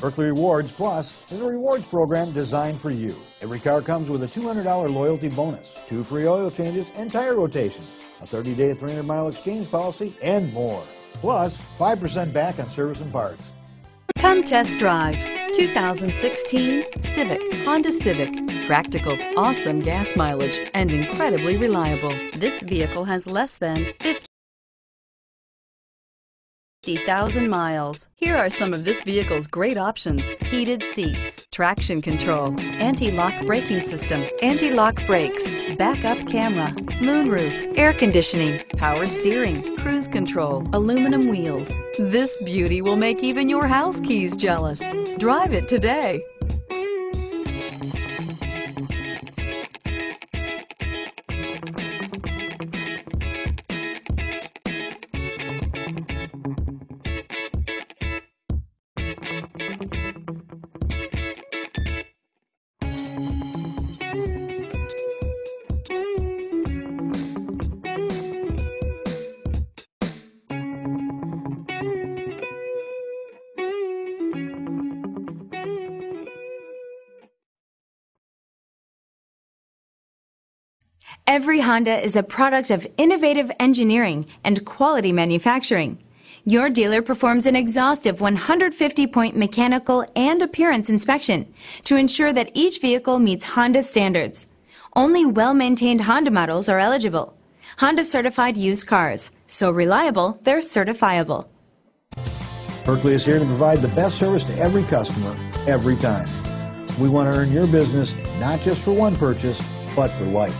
Buerkle Rewards Plus is a rewards program designed for you. Every car comes with a $200 loyalty bonus, 2 free oil changes and tire rotations, a 30-day 300-mile exchange policy, and more. Plus, 5% back on service and parts. Come test drive 2016 Civic, Honda Civic. Practical, awesome gas mileage, and incredibly reliable. This vehicle has less than 50,000 miles. Here are some of this vehicle's great options: heated seats, traction control, anti-lock braking system, anti-lock brakes, backup camera, moonroof, air conditioning, power steering, cruise control, aluminum wheels. This beauty will make even your house keys jealous. Drive it today. Every Honda is a product of innovative engineering and quality manufacturing. Your dealer performs an exhaustive 150-point mechanical and appearance inspection to ensure that each vehicle meets Honda standards. Only well-maintained Honda models are eligible. Honda certified used cars, so reliable they're certifiable. Buerkle is here to provide the best service to every customer, every time. We want to earn your business not just for one purchase, but for life.